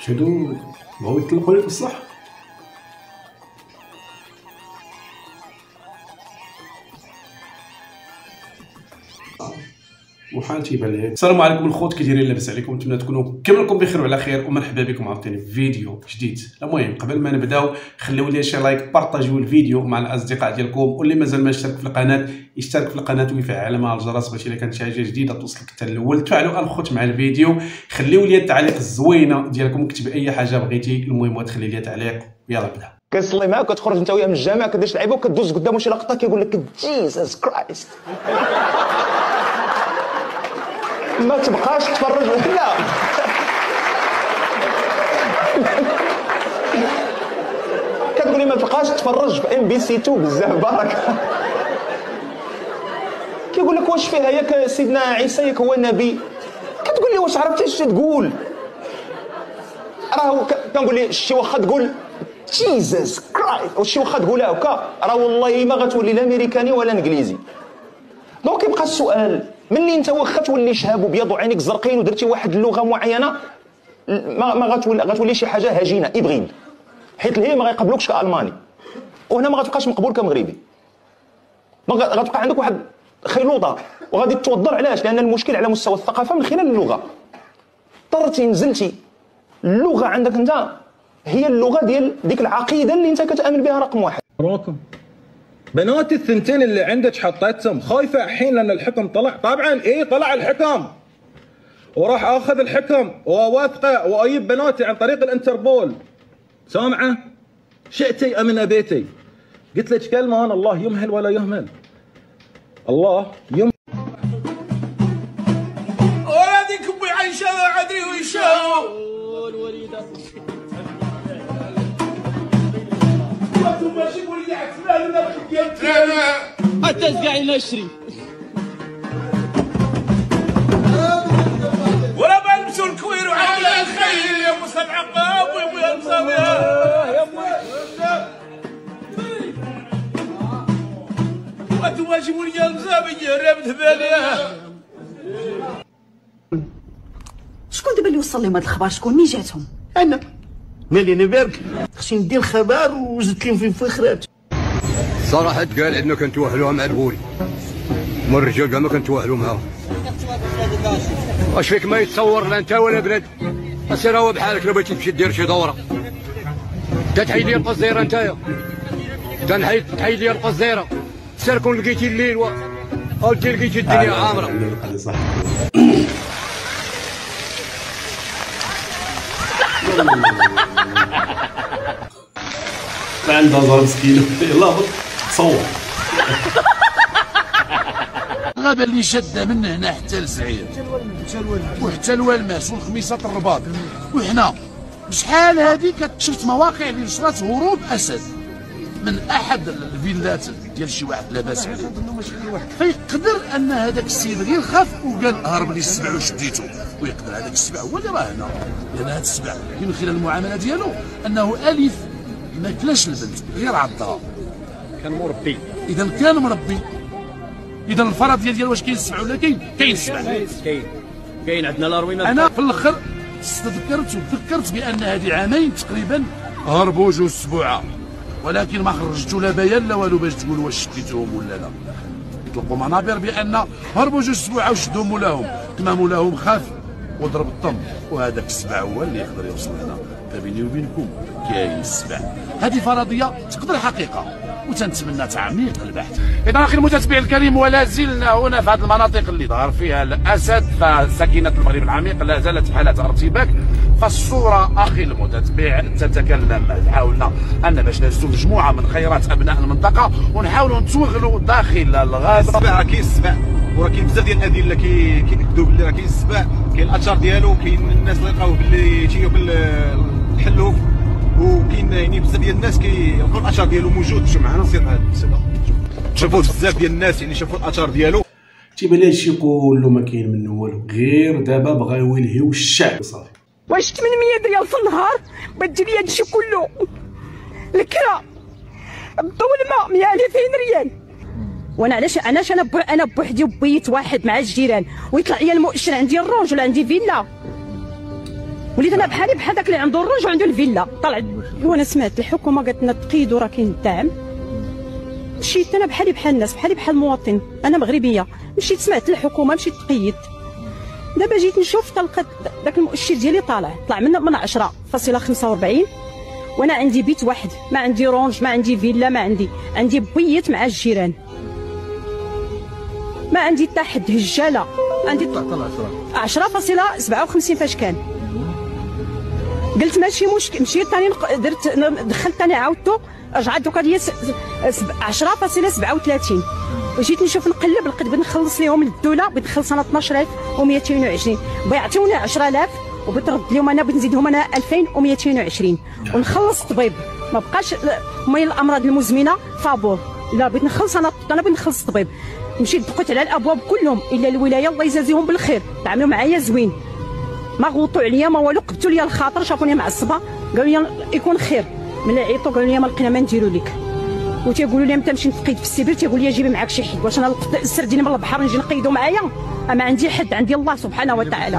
مش هدول بغاو يطلقوا لي بصح. وحال تيبان لي. السلام عليكم الخوت، كي دايرين لاباس عليكم؟ نتمنى تكونوا كاملكم بخير وعلى خير، ومرحبا بكم عاوتاني في فيديو جديد. المهم قبل ما نبداو خليو لي شي لايك، بارطاجيو الفيديو مع الاصدقاء ديالكم، واللي مازال ما اشترك في القناه يشترك في القناه ويفعل مع الجرس باش الا كانت شي حاجه جديده توصلك حتى الاول. تفاعلوا الخوت مع الفيديو، خليو لي التعليق الزوينه ديالكم، كتب اي حاجه بغيتي، المهم وتخلي لي تعليق. يلا بدا. كتصلي معاه كتخرج انت وياه من الجامع كدير لعيبه وكدوز قدامه شي لقطه كيقول لك جيسس كرايست، ما تبقاش تفرج. لا كتقولي ما تبقاش تفرج في MBC2 بزاف بركه. كيقول لك واش فيها ياك سيدنا عيسى ياك هو نبي؟ كتقول لي واش عرفتي اش تقول؟ راهو كنقول لي شي واخا تقول جيزس كرايست وشي واخا تقولها هكا راه والله ما غتولي لا امريكاني ولا انجليزي. دونك يبقى السؤال، ملي انت واخا تولي شهاب وبيض وعينيك زرقين ودرتي واحد اللغه معينه ما غتولي شي حاجه هجينه ابغيد، حيت الهي ما غيقبلوكش كالماني، وهنا ما غتبقاش مقبول كمغربي، ما غتبقى عندك واحد خيلوطه وغادي توضر. علاش؟ لان المشكل على مستوى الثقافه من خلال اللغه. طرتي نزلتي اللغه عندك انت هي اللغه ديال ديك العقيده اللي انت كتامن بها رقم واحد. رقم بنات الثنتين اللي عندك حطيتهم خايفه الحين لان الحكم طلع، طبعا ايه طلع الحكم وراح اخذ الحكم وواثقه واجيب بناتي عن طريق الانتربول. سامعه؟ شئتي امن ابيتي. قلت لك كلمه انا، الله يمهل ولا يهمل. الله يمهل اولادك امي عايشه عدري ويشاو التزقع ينشري ولا بلبسوا الكوير وعلى الخيل يا موسى العقاب ويا موسى يا موسى وتواجهوا لي الزابيه رابط بالي. شكون دابا اللي وصل لهم هاد الخبر؟ شكون مين جاتهم؟ انا مالي انا بارك خصني ندير الخبر وزدت لهم في فخرات. صراحة قال عندنا كنتوهلوها مع البول، هما الرجال كاع ما كنتوهلو معاهم. واش فيك ما يتصور لا انت ولا بلاد؟ اسير هو بحالك لو بغيتي تمشي دير شي دورة. انت تحيد لي القزيرة نتايا. انت تحيد لي القزيرة. سير كون لقيتي الليل او لقيتي الدنيا عامرة. عندها زهر مسكينة يلا هبط صور غابة اللي شدة من هنا حتى لسعيد وحتى لوالماس والخميسة الرباط. وحنا بشحال هذيك شفت مواقع اللي نشرت هروب اسد من احد الفيلات ديال شي واحد لاباس عليه، فيقدر ان هذاك السيد غير خاف وقال هرب لي السبع وشديته، ويقدر هذاك السبع هو اللي راه هنا، لان هذا السبع من خلال المعامله ديالو انه الف ما كلاش البنت غير عضها. كان مربي. اذا كان مربي اذا الفرض ديال واش كاين السبع ولا كاين؟ كاين السبع. كاين عندنا لارويمه. انا في الاخر استذكرت وتذكرت بان هذه عامين تقريبا هربوا جوج سبوعه، ولكن ما خرجتوا لا بيان لا والو باش تقول واش شديتهم ولا لا. يطلقوا منابر بان هربوا جوج سبوعه وشدوا مولاهم، كما مولاهم خاف وضرب الطم، وهذاك السبع هو اللي يقدر يوصل هنا. بيني وبينكم كاين السبع. هذه فرضيه تقدر حقيقه وتنتمنى تعميق البحث. اذا اخي المتتبع الكريم، ولا زلنا هنا في هذه المناطق اللي ظهر فيها الاسد، فسكينه المغرب العميق لا زالت حاله ارتباك، فالصوره اخي المتتبع تتكلم. حاولنا ان باش نجدوا مجموعه من خيرات ابناء المنطقه ونحاولوا نتوغلوا داخل الغابه. السبع كاين السبع، وراه كاين بزاف ديال الادله كياكدوا باللي راه كاين السبع، كاين الاثار ديالو، كاين الناس اللي لقاوه باللي تيوب الحلوف، وكاين يعني بزاف ديال الناس كيلقاو الاثار ديالو موجود. شوف معنا نصير هذا السبعه، شوفوا بزاف ديال الناس يعني شافوا الاثار ديالو. تيبان لي هادشي كله ما كاين منه والو، غير دابا بغاو يلهيو الشعب صافي. واش 800 ريال في النهار بتجيب لي هادشي كله؟ الكرا الظلمه 2000 ريال. وانا علاش انا بوحدي وبيت واحد مع الجيران ويطلع لي المؤشر عندي الرونج ولا عندي فيلا وليت انا بحالي بحال داك اللي عنده الرنج وعنده الفيلا. طلعت وانا سمعت الحكومه قالت لنا تقيدوا راه كاين الدعم، مشيت انا بحالي بحال الناس، بحالي بحال المواطن، انا مغربيه، مشيت سمعت الحكومه، مشيت تقيدت. دابا جيت نشوف تلقى داك المؤشر ديالي طلع من 10.45، وانا عندي بيت واحد، ما عندي رونج، ما عندي فيلا، ما عندي بيت مع الجيران، ما عندي حتى حد، هجاله عندي. طلع 10.57 فاش كان، قلت ماشي مشكل، مشيت ثاني درت دخلت ثاني عاودتو، رجعت دوكا هي 10.37. وجيت نشوف نقلب القد نخلص ليهم للدوله، بغيت نخلص انا 12,220، بيعطيونا 10,000 وبترد اليوم انا بغيت نزيدهم انا 2220 ونخلص الطبيب، ما بقاش مي الامراض المزمنه فابور، لا بغيت نخلص انا بغيت نخلص الطبيب. مشيت دقت على الابواب كلهم الا الولايه، الله يجازيهم بالخير، تعاملوا معايا زوين، ما غوطوا عليا ما والو، قبتوا لي الخاطر، شافوني معصبه، قالوا لي يكون خير، ملي عيطوا قالوا لي ما لقينا ما نديروا لك، وتيقولوا لي متى نمشي نتقيد في السبيل، تيقول لي جيبي معاك شي حد، واش انا السر ديالي من البحر نجي نقيدوا معايا؟ ما عندي حد، عندي الله سبحانه وتعالى.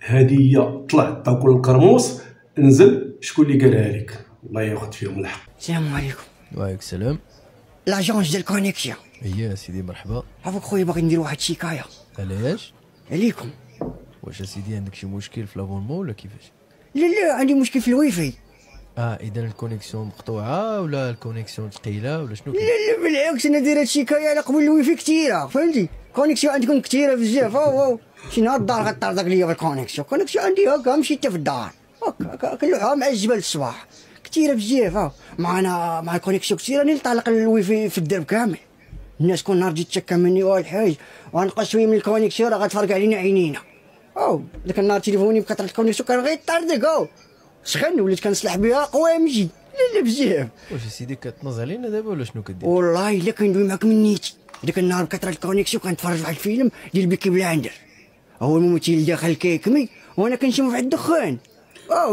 هذه هي طلعت تاكل القرموص، انزل شكون اللي قالها لك، الله ياخذ فيهم الحق. السلام عليكم. وعليكم السلام. لاجونس ديال كونيكسيون. اييه سيدي مرحبا. عافاك خويا باغي ندير واحد الشكايه. علاش؟ عليكم. واش سيدي عندك شي مشكل في لابونمون ولا كيفاش؟ لا لا عندي مشكل في الواي فاي. اذا الكونيكسيون مقطوعه ولا الكونيكسيون ثقيله ولا شنو؟ لا لا بالعكس انا داير هاد الشكايه على قبل الواي فاي كثيره، فهمتي؟ كونيكسيون عندكم كثيره بزاف، واو شي نهار الدار غطردك ليا بالكونيكسيون، كونيكسيون عندي هكا مشيت حتى في الدار، هكا كنلوحها مع الجبل الصباح، كثيره بزاف، ها معنا مع الكونيكسيون كثيره، راني طالق الواي فاي في الدرب كامل، الناس كل نهار تجي تشكى مني، والحاج وغنقص شويه من الكونيكسيون راه غتفرق علينا عينينا، او ذاك النهار تليفوني بكثره الكونيكسيون كان غيطردك، او سخن وليت كنسلح بها قوامجي، لا لا بزاف. واش سيدي كتنوز علينا دابا ولا شنو كدير؟ والله الا كندوي معاك من نيتي، ذاك النهار بكثره الكونيكسيون كنتفرج واحد الفيلم ديال بيكي بلاندر، هو الممثل داخل كيكمي وانا كنشم واحد الدخان،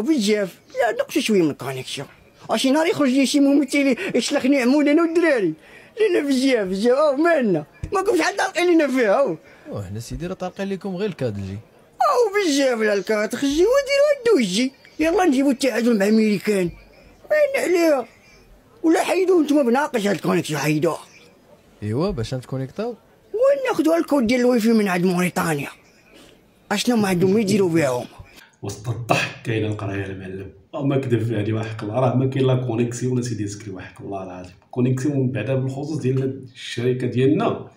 بزاف، لا نقصوا شويه من الكونيكسيون، شي نهار يخرج لي شي ممثل يشلخني عمود انا والدراري، لا لا بزاف بزاف، مالنا ما كنتش حتى طالقين لينا فيها، وحنا سيدي راه طالقين لكم غير الكادجي، بزاف لا الكادجي وديروا الدوجي، يلا نجيبوا التعادل مع الميريكان، باين عليها، ولا حيدوه نتوما بناقش هاد الكونيكسيون حيدوها، ايوا باش نتكونيكتاو، وناخذوا الكود ديال الواي فاي من عند موريتانيا، اشنو ما عندهم يديروا بها هما. وسط الضحك كاينه القرايه المعلم، ما كذب فيها هادي وحق الله، راه ما كاين لا كونيكسيون اسيدي سكري وحق الله العظيم، كونيكسيون بعدا بالخصوص ديال الشركه ديالنا،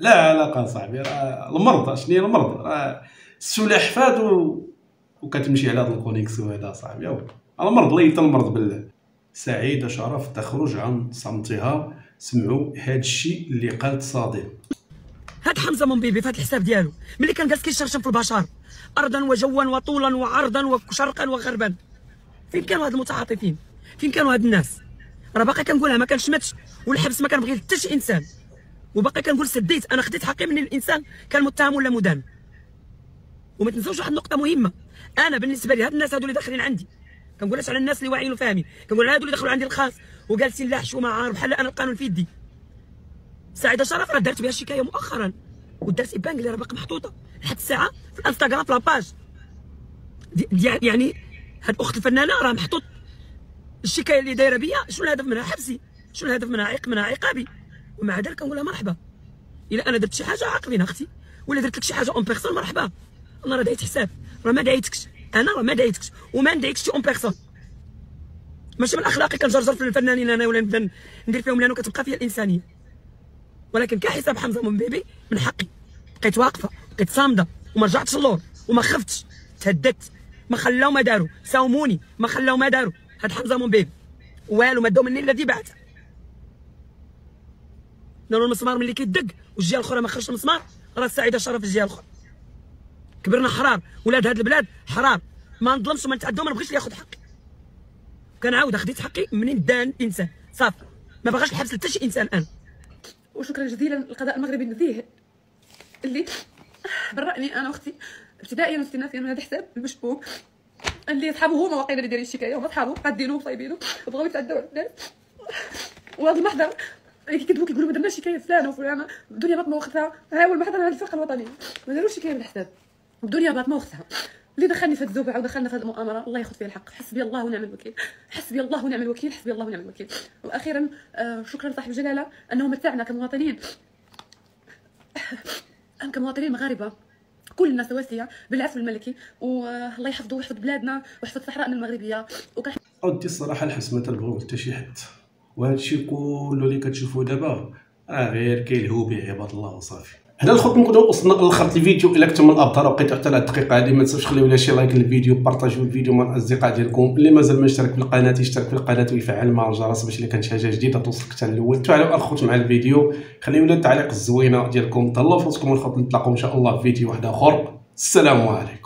لا علاقه صاحبي، راه المرض، شنو هي المرض؟ راه السلحفات وكتمشي على هاد الكونيكسيون هذا صاحبي، المرض ليت المرض بالله. سعيده شرف تخرج عن صمتها، سمعوا هاد الشيء اللي قالت صادق. هاد حمزه من بيبي فهاد الحساب ديالو ملي كان جالس كيشرشم في البشر ارضا وجوا وطولا وعرضا وشرقا وغربا، فين كانوا هاد المتعاطفين؟ فين كانوا هاد الناس؟ راه باقي كنقولها ما كنشمتش، والحبس ما كنبغي حتى شي انسان، وباقي كنقول سديت انا، خديت حقي من الانسان كان متهم ولا مدان. وما تنساوش واحد النقطه مهمه، انا بالنسبه لي هاد الناس هادو اللي داخلين عندي كنقولهاش على الناس اللي واعيين وفاهمين، كنقول هادو اللي دخلوا عندي الخاص وجالسين لا حشومه عار بحال انا القانون في يدي. سعيده شرف راه دارت بها شكايه مؤخرا، ودارت بانك اللي راه باقي محطوطه لحد الساعه في الانستغرام في لاباج، يعني هاد اخت الفنانه راه محطوط الشكايه اللي دايره بيا، شنو الهدف منها؟ حبسي، شنو الهدف منها؟ عقابي. ومع ذلك كنقول لها مرحبا، الا انا درت شي حاجه عاقبينها اختي، ولا درت لك شي حاجه اون بيرسون مرحبا، انا راه دايت حساب، راه ما دايتكش، انا راه ما دايتكش وما ندايتكش اون بيرسون، ماشي من اخلاقي كنجرجر في الفنانين انا ولا نبدا ندير فيهم، لانه كتبقى فيا الانسانيه، ولكن كحساب حمزه من بيبي من حقي، بقيت واقفه، بقيت صامده، وما رجعتش اللور، وما خفتش، تهددت، ما خلاو ما داروا، ساوموني ما خلاو ما داروا، هاد حمزه من بيبي والو ما داو مني الا الذي بعته، نارو المسمار ملي كيدق والجهه الاخرى ما خرجش المسمار، راه السعيده شرف الجهه الاخرى. كبرنا حرار، ولاد هاد البلاد حرار، ما نظلمش وما نتعدى وما نبغيش اللي ياخذ حقي، كنعاود خديت حقي منين دان انسان صافي، ما باغاش الحبس لتا شي انسان انا. وشكرا جزيلا للقضاء المغربي النزيه اللي برأني انا واختي ابتدائيا واستئنافيا من هذا الحساب المشبوك، اللي صحابو هما واقيلا اللي دايرين الشكايه، هما صحابو قادينو وصايبينو بغاو يتعداو على الناس، وهذا المحضر كيكذبوا كيقولوا ما درناش شكايه فلانه وفلانه، الدنيا باقي ما واخدها، ها هو المحضر هذا الفرقه الوطنيه ما داروش شكايه من الحساب، الدنيا باط ما وخصها. اللي دخلني في الذوبعه ودخلنا في هذه المؤامره الله ياخذ فيه الحق. حسبي الله ونعم الوكيل، حسبي الله ونعم الوكيل، حسبي الله ونعم الوكيل. واخيرا شكرا لصاحب الجلاله انه متعنا كمواطنين كمواطنين مغاربه كلنا سواسيه بالعفو الملكي، والله يحفظه ويحفظ بلادنا ويحفظ صحراءنا المغربيه. ودي الصراحه الحبس ما تلبغوا حتى شي حد، وهذا الشيء كله اللي كتشوفوه دابا راه غير كيلهو به عباد الله وصافي. هذا الخوت نقدروا وصلنا لخرط الفيديو. الا كنتم من الابطال وبقيتوا حتى لهاد الدقيقه هذه ما تنساوش خليو لنا شي لايك للفيديو، بارطاجيو الفيديو مع الاصدقاء ديالكم. اللي مازال ما اشترك في القناه يشترك في القناه ويفعل مع الجرس باش اللي كانت شي حاجه جديده توصلك حتى الاول. تفاعلوا الخوت مع الفيديو، خليو لنا التعليق الزوينه ديالكم. تهلاو في راسكم الخوت، نتلاقاو ان شاء الله في فيديو واحد اخر. السلام عليكم.